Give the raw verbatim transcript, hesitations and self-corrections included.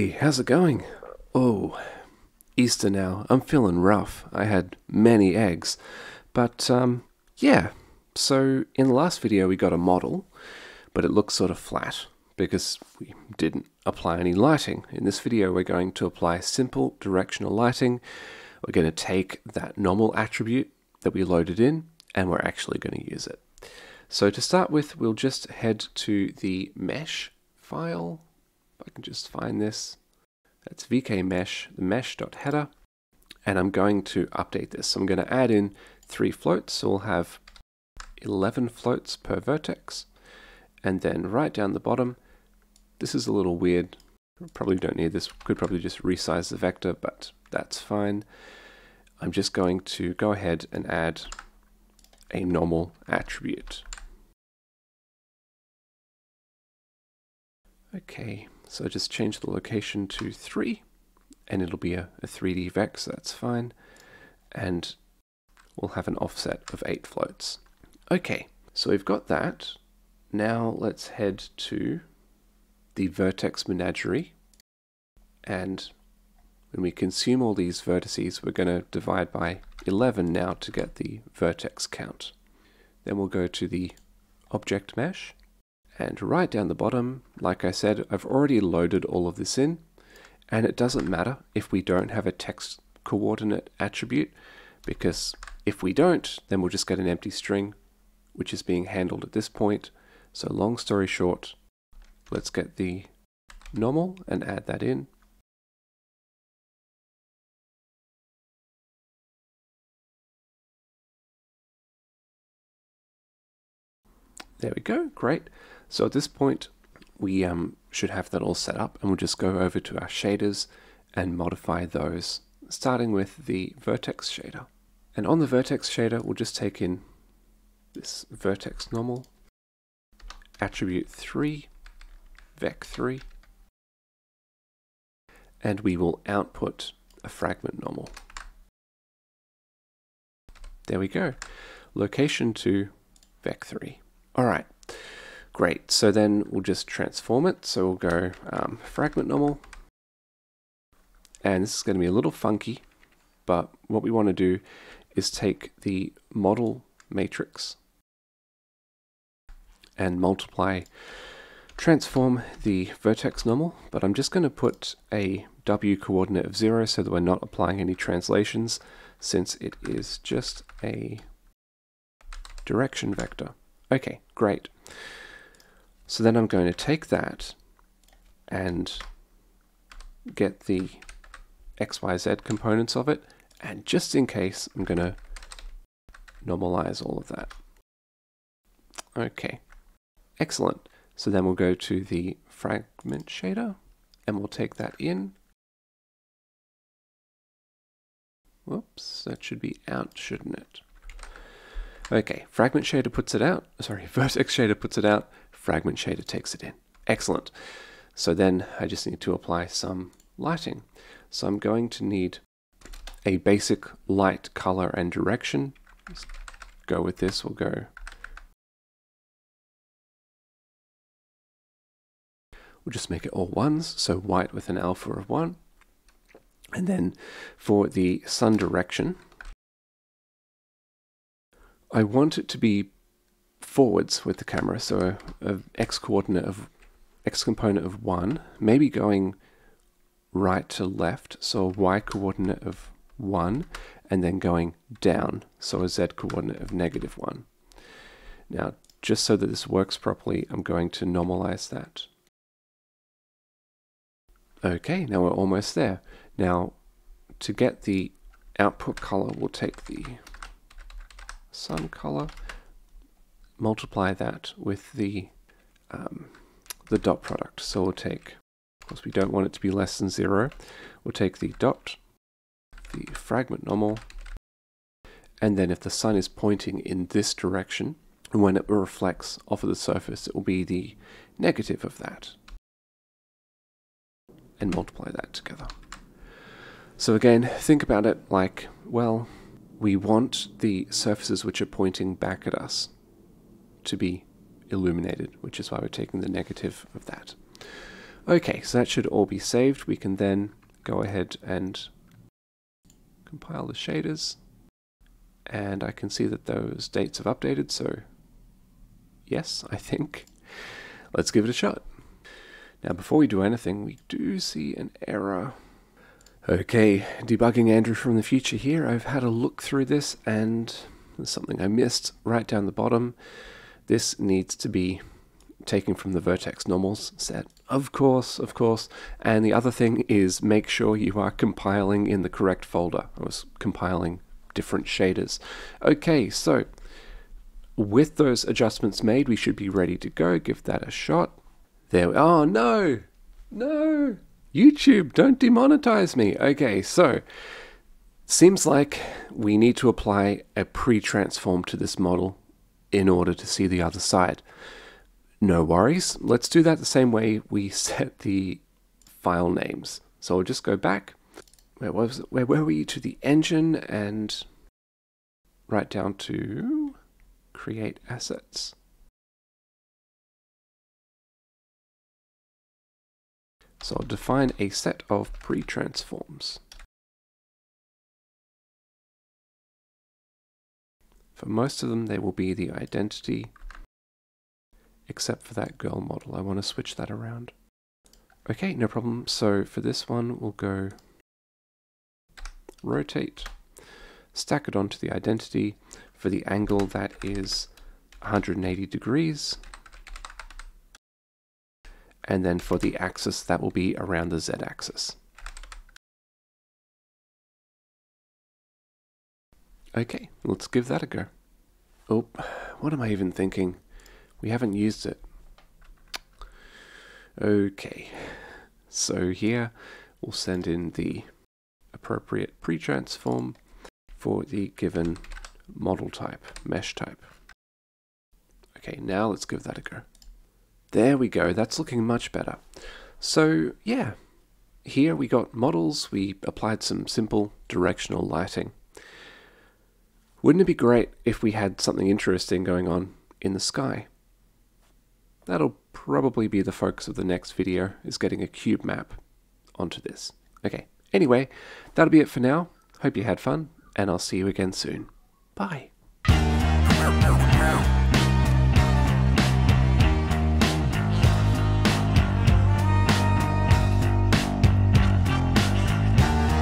Hey, how's it going? Oh, Easter now. I'm feeling rough. I had many eggs. But, um, yeah. So, in the last video we got a model, but it looks sort of flat because we didn't apply any lighting. In this video we're going to apply simple directional lighting. We're going to take that normal attribute that we loaded in, and we're actually going to use it. So, to start with, we'll just head to the mesh file. I can just find this. That's VKMesh, the mesh.header, and I'm going to update this. So I'm going to add in three floats, so we'll have eleven floats per vertex. And then right down the bottom, this is a little weird. Probably don't need this. Could probably just resize the vector, but that's fine. I'm just going to go ahead and add a normal attribute. Okay. So just change the location to three, and it'll be a, a three D vex, so that's fine. And we'll have an offset of eight floats. Okay, so we've got that. Now let's head to the vertex menagerie. And when we consume all these vertices, we're going to divide by eleven now to get the vertex count. Then we'll go to the object mesh. And right down the bottom, like I said, I've already loaded all of this in, and it doesn't matter if we don't have a text coordinate attribute, because if we don't, then we'll just get an empty string, which is being handled at this point. So long story short, let's get the normal and add that in. There we go, great. So at this point, we um, should have that all set up, and we'll just go over to our shaders and modify those, starting with the vertex shader. And on the vertex shader, we'll just take in this vertex normal, attribute three, vec three, and we will output a fragment normal. There we go, location to vec three. All right. Great, so then we'll just transform it. So we'll go um, fragment normal. And this is going to be a little funky, but what we want to do is take the model matrix and multiply, transform the vertex normal, but I'm just going to put a W coordinate of zero so that we're not applying any translations, since it is just a direction vector. Okay, great. So then I'm going to take that and get the X Y Z components of it. And just in case, I'm going to normalize all of that. Okay, excellent. So then we'll go to the fragment shader and we'll take that in. Whoops, that should be out, shouldn't it? Okay, fragment shader puts it out. Sorry, vertex shader puts it out. Fragment shader takes it in. Excellent. So then I just need to apply some lighting. So I'm going to need a basic light, color, and direction. Let's go with this. We'll go. We'll just make it all ones. So white with an alpha of one. And then for the sun direction, I want it to be forwards with the camera, so a, a x coordinate of x component of one, maybe going right to left, so a y coordinate of one, and then going down, so a z coordinate of negative one. Now, just so that this works properly, I'm going to normalize that. Okay, now we're almost there. Now, to get the output color, we'll take the sun color, multiply that with the um, the dot product. So we'll take, of course we don't want it to be less than zero, we'll take the dot, the fragment normal, and then if the sun is pointing in this direction, when it reflects off of the surface, it will be the negative of that, and multiply that together. So again, think about it like, well, we want the surfaces which are pointing back at us to be illuminated, which is why we're taking the negative of that. Okay, so that should all be saved. We can then go ahead and compile the shaders, and I can see that those dates have updated, so yes, I think. Let's give it a shot. Now before we do anything, we do see an error. Okay, debugging Andrew from the future here. I've had a look through this and there's something I missed right down the bottom. This needs to be taken from the vertex normals set. Of course, of course. And the other thing is make sure you are compiling in the correct folder. I was compiling different shaders. Okay, so with those adjustments made, we should be ready to go. Give that a shot. There we are. Oh, no, no. YouTube, don't demonetize me. Okay, so seems like we need to apply a pre-transform to this model in order to see the other side. No worries. Let's do that the same way we set the file names. So I'll just go back. Where was it? Where were we? To the engine and right down to create assets. So I'll define a set of pre-transforms. For most of them, they will be the identity, except for that girl model. I want to switch that around. Okay, no problem. So for this one, we'll go rotate, stack it onto the identity. For the angle, that is one hundred eighty degrees. And then for the axis, that will be around the z-axis. Okay, let's give that a go. Oh, what am I even thinking? We haven't used it. Okay, so here we'll send in the appropriate pre-transform for the given model type, mesh type. Okay, now let's give that a go. There we go, that's looking much better. So yeah, here we got models, we applied some simple directional lighting. Wouldn't it be great if we had something interesting going on in the sky? That'll probably be the focus of the next video, is getting a cube map onto this. Okay, anyway, that'll be it for now. Hope you had fun, and I'll see you again soon. Bye.